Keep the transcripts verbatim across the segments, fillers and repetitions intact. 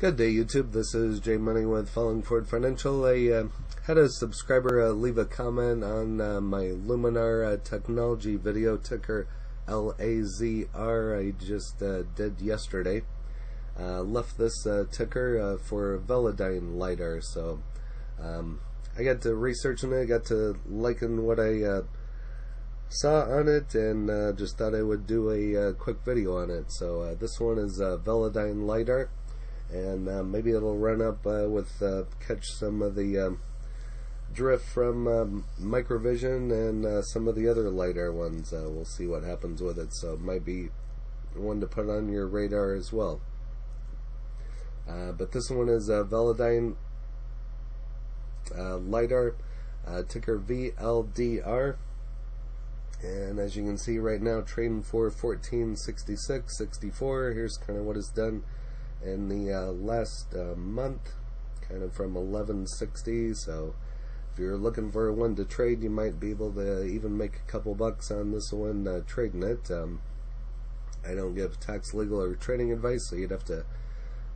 Good day, YouTube. This is Jay Money with Falling Forward Financial. I uh, had a subscriber uh, leave a comment on uh, my Luminar uh, technology video, ticker L A Z R, I just uh, did yesterday. Uh, left this uh, ticker uh, for Velodyne LiDAR, so um, I got to researching it, got to liking what I uh, saw on it, and uh, just thought I would do a uh, quick video on it. So uh, this one is uh, Velodyne LiDAR. And uh, maybe it'll run up uh, with uh, catch some of the um, drift from um, microvision and uh, some of the other LiDAR ones. Uh, we'll see what happens with it, so it might be one to put on your radar as well. Uh, but this one is uh, Velodyne uh, LiDAR, uh, ticker V L D R, and as you can see right now, trading for fourteen sixty-six sixty-four. Here's kind of what it's done in the uh, last uh, month, kind of from eleven sixty. So if you're looking for one to trade, you might be able to even make a couple bucks on this one uh, trading it. um, I don't give tax, legal, or trading advice, so you'd have to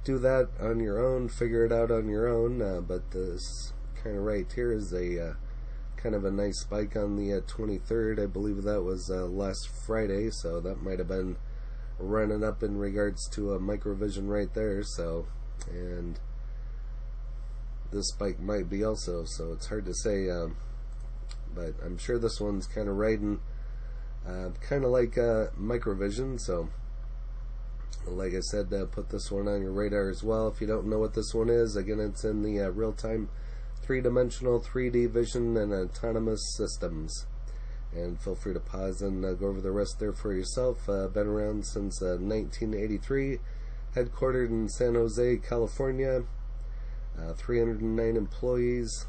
do that on your own, figure it out on your own. Uh, but this kind of right here is a uh, kind of a nice spike on the uh, twenty-third. I believe that was uh, last Friday, so that might have been running up in regards to a microvision right there. So, and this spike might be also, so it's hard to say, um, but I'm sure this one's kind of riding uh, kind of like uh, microvision. So like I said, uh, put this one on your radar as well. If you don't know what this one is, again, it's in the uh, real-time three-dimensional three D vision and autonomous systems. And feel free to pause and uh, go over the rest there for yourself. Uh, been around since uh, nineteen eighty-three, headquartered in San Jose, California, uh, three hundred nine employees,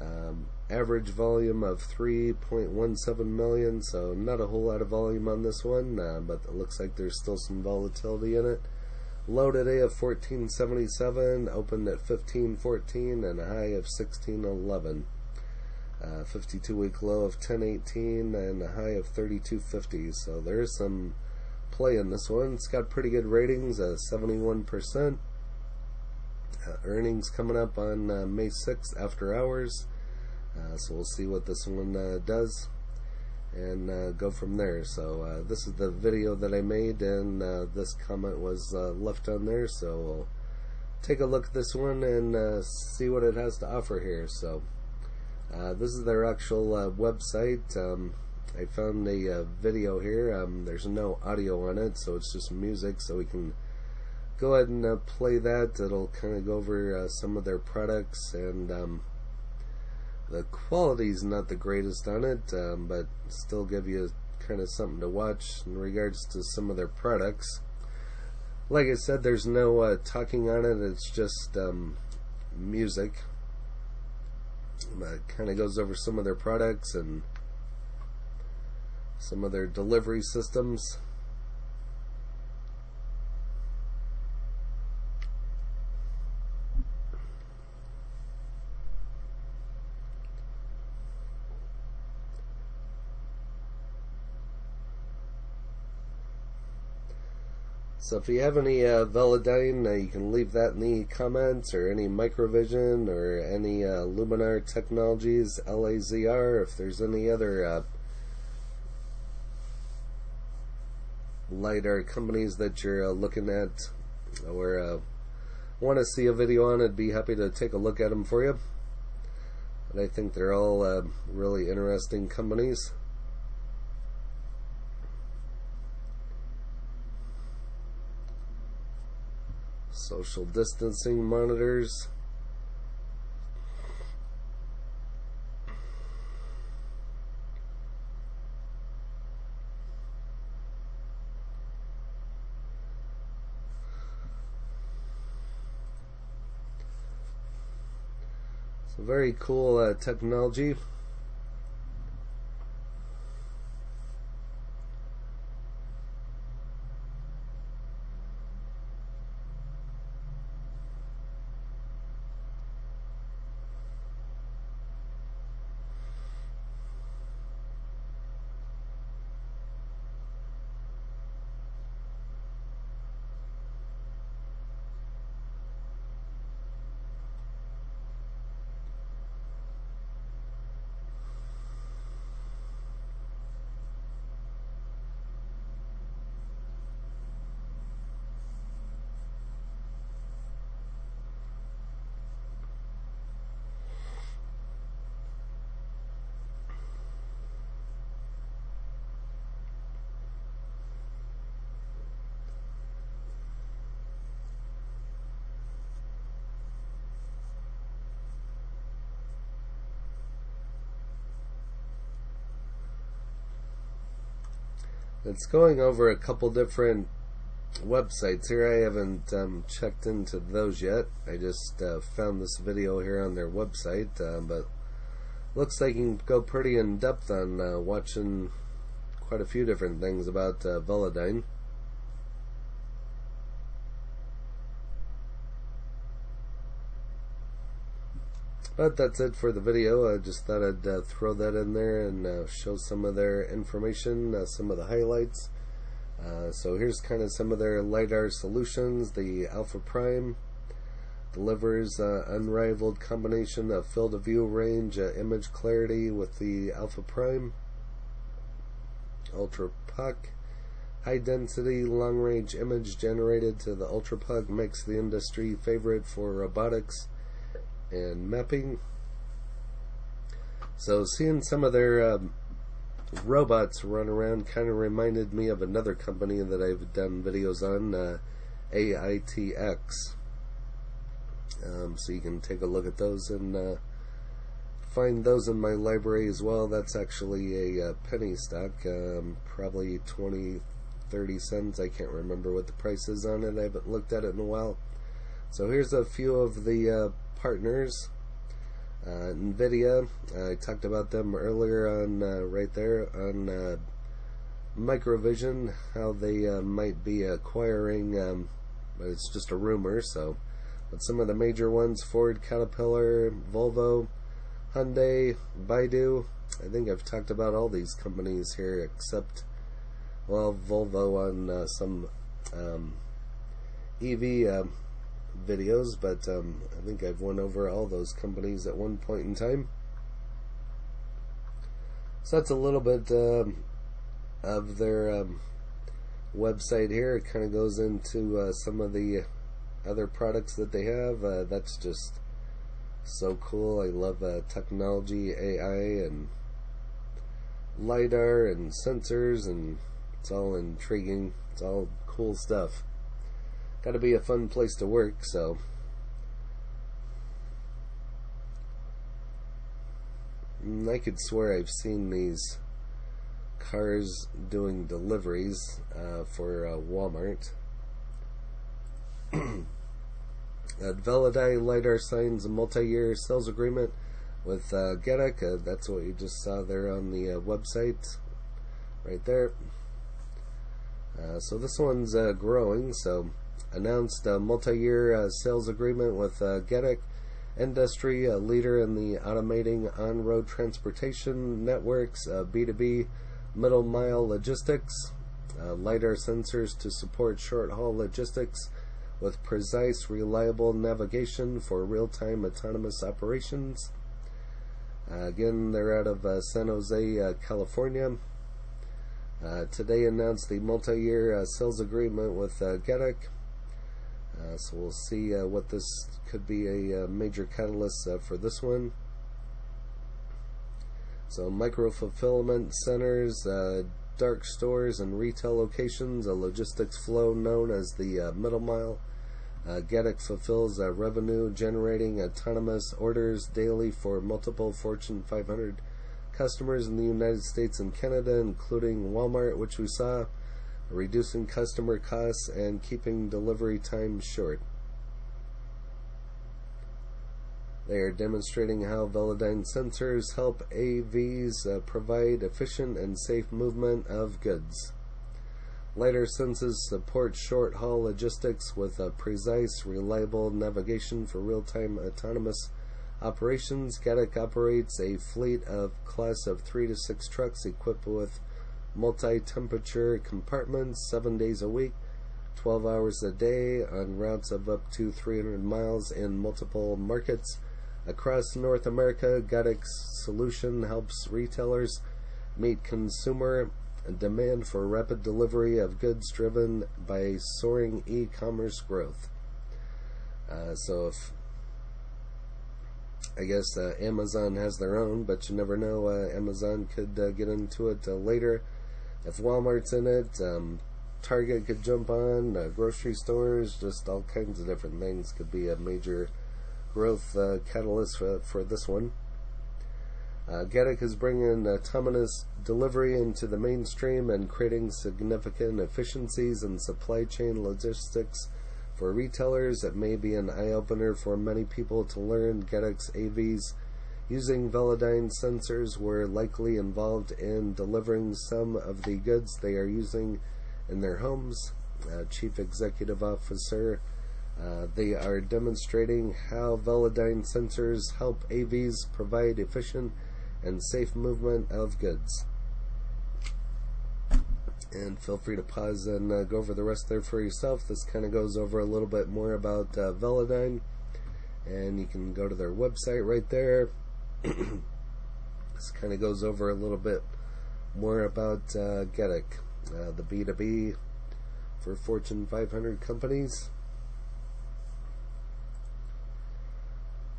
um, average volume of three point one seven million, so not a whole lot of volume on this one, uh, but it looks like there's still some volatility in it. Low today of fourteen seventy-seven, opened at fifteen fourteen, and a high of sixteen eleven. Uh, fifty-two week low of ten eighteen and a high of thirty-two fifty. So there's some play in this one. It's got pretty good ratings, uh, seventy-one percent. Uh, earnings coming up on uh, May sixth after hours. Uh, so we'll see what this one uh, does and uh, go from there. So uh, this is the video that I made, and uh, this comment was uh, left on there. So we'll take a look at this one and uh, see what it has to offer here. So. Uh, this is their actual uh, website. um, I found a uh, video here. Um, there's no audio on it, so it's just music, so we can go ahead and uh, play that. It'll kind of go over uh, some of their products, and um, the quality's not the greatest on it, um, but still give you kind of something to watch in regards to some of their products. Like I said, there's no uh, talking on it, it's just um, music. Uh, kind of goes over some of their products and some of their delivery systems. So if you have any uh, Velodyne, uh, you can leave that in the comments, or any microvision, or any uh, Luminar Technologies, L A Z R, if there's any other uh, LiDAR companies that you're uh, looking at, or uh, want to see a video on, I'd be happy to take a look at them for you. But I think they're all uh, really interesting companies. Social distancing monitors. It's a very cool uh, technology. It's going over a couple different websites here. I haven't um, checked into those yet. I just uh, found this video here on their website, uh, but looks like you can go pretty in depth on uh, watching quite a few different things about uh, Velodyne. But that's it for the video. I just thought I'd uh, throw that in there and uh, show some of their information, uh, some of the highlights. Uh, so here's kind of some of their LiDAR solutions. The Alpha Prime delivers uh, unrivaled combination of field of view range, uh, image clarity with the Alpha Prime, Ultra Puck, high density long range image generated to the Ultra Puck makes the industry favorite for robotics and mapping. So seeing some of their um, robots run around kind of reminded me of another company that I've done videos on, uh, A I T X. Um, so you can take a look at those and uh, find those in my library as well. That's actually a, a penny stock, um, probably twenty, thirty cents. I can't remember what the price is on it. I haven't looked at it in a while. So here's a few of the uh, partners. uh, Nvidia, I talked about them earlier on uh, right there on uh, microvision, how they uh, might be acquiring, um, but it's just a rumor. So but some of the major ones: Ford, Caterpillar, Volvo, Hyundai, Baidu. I think I've talked about all these companies here except, well, Volvo on uh, some um, E V uh, videos, but um, I think I've went over all those companies at one point in time. So that's a little bit um, of their um, website here. It kind of goes into uh, some of the other products that they have. Uh, that's just so cool. I love uh, technology, A I, and LiDAR and sensors, and it's all intriguing. It's all cool stuff. Gotta be a fun place to work, so. And I could swear I've seen these cars doing deliveries uh, for uh, Walmart. uh, Velodyne LiDAR signs a multi-year sales agreement with uh, Gatik. Uh, that's what you just saw there on the uh, website, right there. Uh, so this one's uh, growing, so. Announced a multi-year uh, sales agreement with uh, Gatik, industry a leader in the automating on-road transportation networks, uh, B two B middle-mile logistics, uh, LiDAR sensors to support short-haul logistics with precise, reliable navigation for real-time autonomous operations. Uh, again, they're out of uh, San Jose, uh, California. Uh, today announced the multi-year uh, sales agreement with uh, Gatik. Uh, so we'll see uh, what this could be a uh, major catalyst uh, for this one. So micro-fulfillment centers, uh, dark stores, and retail locations, a logistics flow known as the uh, middle mile. Uh, Gatik fulfills uh, revenue-generating autonomous orders daily for multiple Fortune five hundred customers in the United States and Canada, including Walmart, which we saw, reducing customer costs and keeping delivery time short. They are demonstrating how Velodyne sensors help A Vs uh, provide efficient and safe movement of goods. LiDAR sensors support short-haul logistics with a precise, reliable navigation for real-time autonomous operations. Gatik operates a fleet of class of three to six trucks equipped with multi-temperature compartments, seven days a week, twelve hours a day, on routes of up to three hundred miles in multiple markets across North America. Gatik's solution helps retailers meet consumer demand for rapid delivery of goods driven by soaring e-commerce growth. Uh, so if I guess uh, Amazon has their own, but you never know, uh, Amazon could uh, get into it uh, later. If Walmart's in it, um, Target could jump on, uh, grocery stores, just all kinds of different things could be a major growth uh, catalyst for, for this one. Uh, Gatik is bringing autonomous delivery into the mainstream and creating significant efficiencies in supply chain logistics for retailers. It may be an eye-opener for many people to learn Gatik's A Vs using Velodyne sensors were likely involved in delivering some of the goods they are using in their homes. Uh, Chief Executive Officer, uh, they are demonstrating how Velodyne sensors help A Vs provide efficient and safe movement of goods. And feel free to pause and uh, go over the rest there for yourself. This kind of goes over a little bit more about uh, Velodyne, and you can go to their website right there. This kind of goes over a little bit more about uh, Gatik, uh, the B two B for Fortune five hundred companies.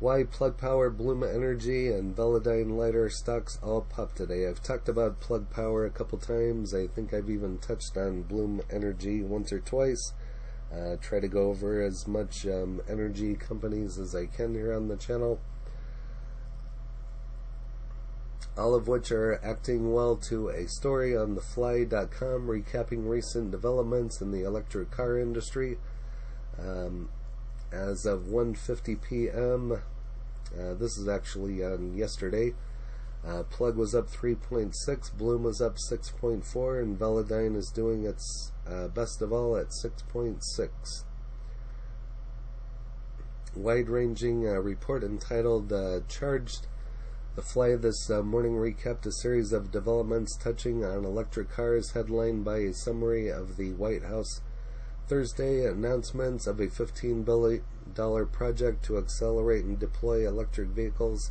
Why Plug Power, Bloom Energy, and Velodyne LiDAR stocks all pop today. I've talked about Plug Power a couple times. I think I've even touched on Bloom Energy once or twice. Uh, try to go over as much um, energy companies as I can here on the channel, all of which are acting well to a story on the fly dot com recapping recent developments in the electric car industry. Um, as of one fifty p m, uh, this is actually on yesterday, uh, Plug was up three point six, Bloom was up six point four, and Velodyne is doing its uh, best of all at six point six. Wide-ranging uh, report entitled uh, Charged. The Fly this uh, morning recapped a series of developments touching on electric cars, headlined by a summary of the White House Thursday announcements of a fifteen billion dollar project to accelerate and deploy electric vehicles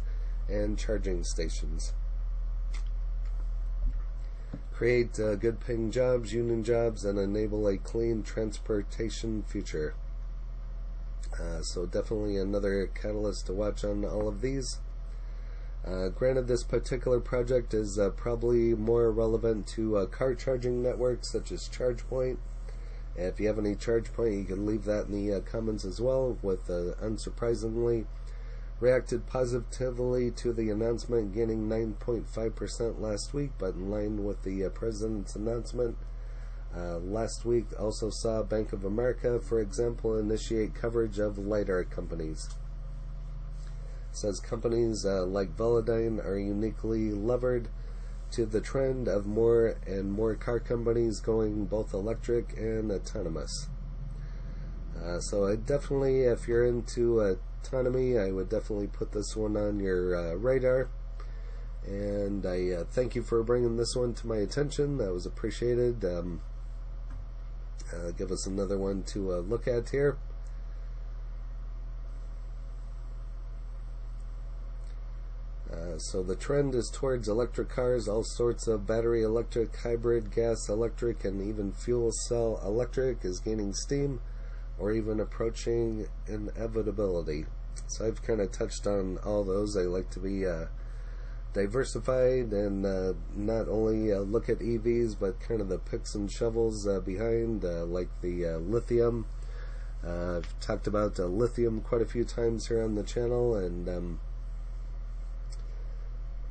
and charging stations. Create uh, good paying jobs, union jobs, and enable a clean transportation future. Uh, so definitely another catalyst to watch on all of these. Uh, granted, this particular project is uh, probably more relevant to uh, car charging networks such as ChargePoint. If you have any ChargePoint, you can leave that in the uh, comments as well, with uh, unsurprisingly reacted positively to the announcement, gaining nine point five percent last week, but in line with the uh, president's announcement. Uh, last week also saw Bank of America, for example, initiate coverage of LiDAR companies. Says companies uh, like Velodyne are uniquely levered to the trend of more and more car companies going both electric and autonomous. Uh, so I definitely, if you're into autonomy, I would definitely put this one on your uh, radar. And I uh, thank you for bringing this one to my attention. That was appreciated. Um, uh, give us another one to uh, look at here. Uh, so the trend is towards electric cars, all sorts of battery electric, hybrid, gas electric, and even fuel cell electric is gaining steam or even approaching inevitability. So I've kind of touched on all those. I like to be uh, diversified and uh, not only uh, look at E Vs, but kind of the picks and shovels uh, behind, uh, like the uh, lithium. Uh, I've talked about uh, lithium quite a few times here on the channel, and um,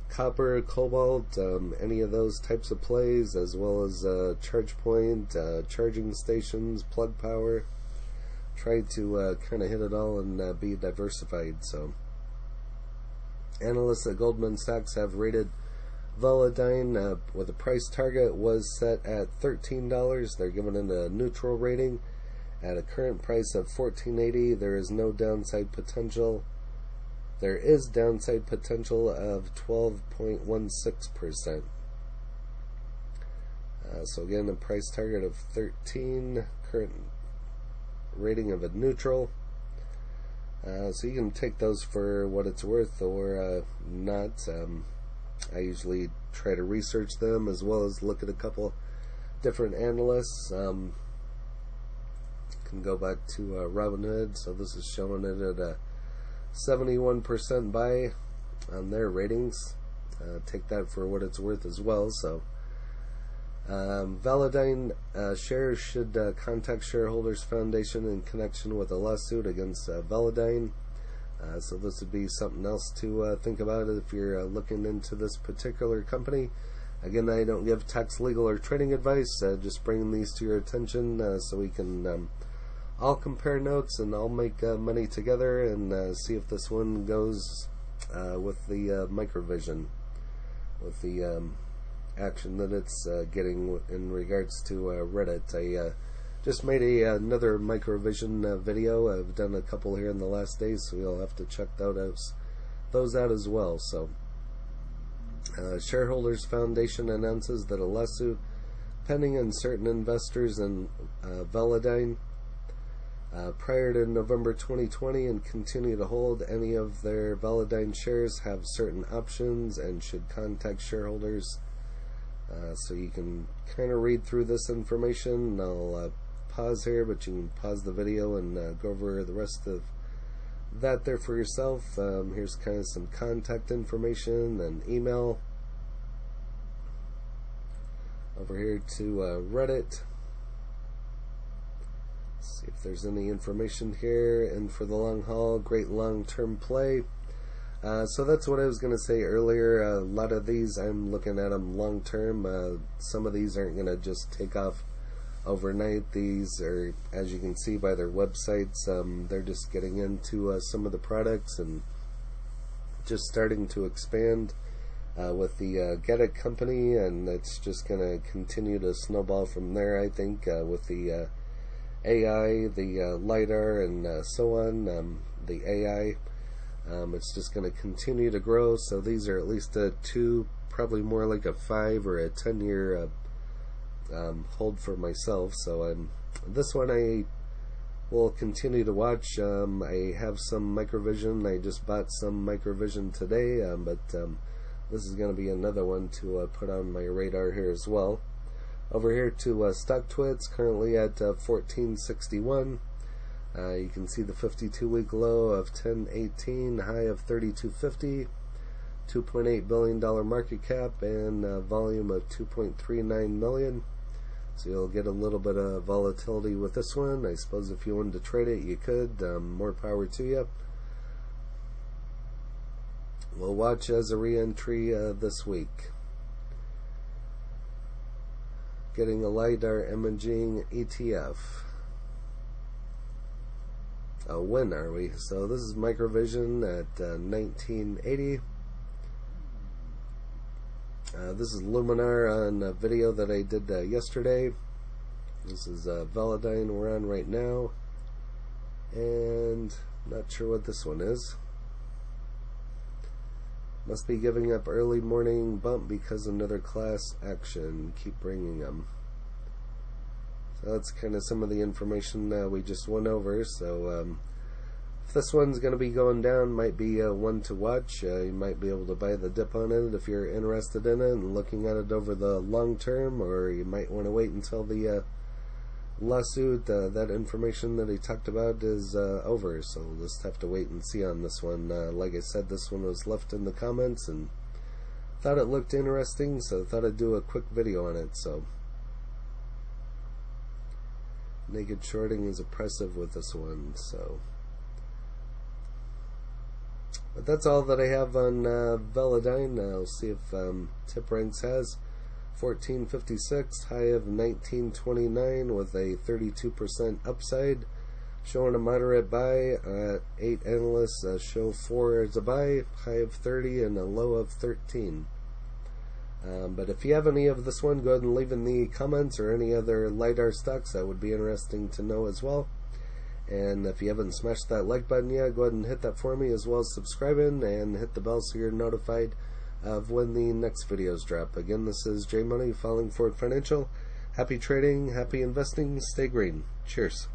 copper, cobalt, um, any of those types of plays, as well as uh, ChargePoint, uh, charging stations, Plug Power. Try to uh, kind of hit it all and uh, be diversified. So, analysts at Goldman Sachs have rated Velodyne uh, with a price target was set at thirteen dollars. They're giving it a neutral rating at a current price of fourteen eighty. There is no downside potential. There is downside potential of twelve point one six percent. Uh, so again, a price target of thirteen, current rating of a neutral. Uh, so you can take those for what it's worth or uh, not. Um, I usually try to research them as well as look at a couple different analysts. Um, you can go back to uh, Robinhood. So this is showing it at a seventy-one percent buy on their ratings. Uh, take that for what it's worth as well. So, um, Velodyne uh, shares should uh, contact Shareholders Foundation in connection with a lawsuit against uh, Velodyne. Uh, so this would be something else to uh, think about if you're uh, looking into this particular company. Again, I don't give tax, legal, or trading advice. Uh, just bringing these to your attention uh, so we can um, all compare notes and all make uh, money together and uh, see if this one goes uh, with the uh, microvision, with the um, action that it's uh, getting in regards to uh, Reddit. I uh, just made a, another microvision uh, video. I've done a couple here in the last days, so you'll have to check those, those out as well. So, uh, Shareholders Foundation announces that a lawsuit pending in certain investors in uh, Velodyne uh, prior to November twenty twenty and continue to hold any of their Velodyne shares have certain options and should contact shareholders. Uh, so you can kind of read through this information. I'll uh, pause here, but you can pause the video and uh, go over the rest of that there for yourself. Um, here's kind of some contact information and email. Over here to uh, Reddit. Let's see if there's any information here. And for the long haul, great long-term play. Uh, so that's what I was going to say earlier. A lot of these, I'm looking at them long term. Uh, some of these aren't going to just take off overnight. These are, as you can see by their websites, um, they're just getting into uh, some of the products and just starting to expand uh, with the uh, Gatik company, and it's just going to continue to snowball from there, I think, uh, with the uh, A I, the uh, LiDAR, and uh, so on, um, the A I. Um, it's just going to continue to grow, so these are at least a two, probably more like a five or a ten year uh, um, hold for myself. So I'm, this one I will continue to watch. Um, I have some microvision. I just bought some microvision today, um, but um, this is going to be another one to uh, put on my radar here as well. Over here to uh, StockTwits, currently at uh, fourteen sixty-one. Uh, you can see the fifty-two week low of ten eighteen, high of thirty-two fifty, two point eight billion dollar market cap, and a volume of two point three nine million. So you'll get a little bit of volatility with this one. I suppose if you wanted to trade it, you could. Um, more power to you. We'll watch as a re-entry uh, this week. Getting a LiDAR imaging E T F. Uh, when are we? So this is microvision at uh, nineteen eighty. Uh, this is Luminar on a video that I did uh, yesterday. This is uh, Velodyne we're on right now, and not sure what this one is. Must be giving up early morning bump because another class action. Keep bringing them. That's kind of some of the information uh, we just went over. So um, if this one's going to be going down, might be uh, one to watch. Uh, you might be able to buy the dip on it if you're interested in it and looking at it over the long term, or you might want to wait until the uh, lawsuit, uh, that information that he talked about, is uh, over. So we'll just have to wait and see on this one. Uh, like I said, this one was left in the comments and thought it looked interesting, so thought I'd do a quick video on it. So naked shorting is oppressive with this one, so. But that's all that I have on uh, Velodyne. I'll see if um, Tip Ranks has fourteen fifty-six, high of nineteen twenty-nine with a thirty-two percent upside, showing a moderate buy. Uh, eight analysts uh, show four as a buy, high of thirty and a low of thirteen. Um, but if you have any of this one, go ahead and leave in the comments, or any other LiDAR stocks. That would be interesting to know as well. And if you haven't smashed that like button yet, go ahead and hit that for me, as well as subscribing and hit the bell so you're notified of when the next videos drop. Again, this is J Money, Falling Forward Financial. Happy trading, happy investing, stay green. Cheers.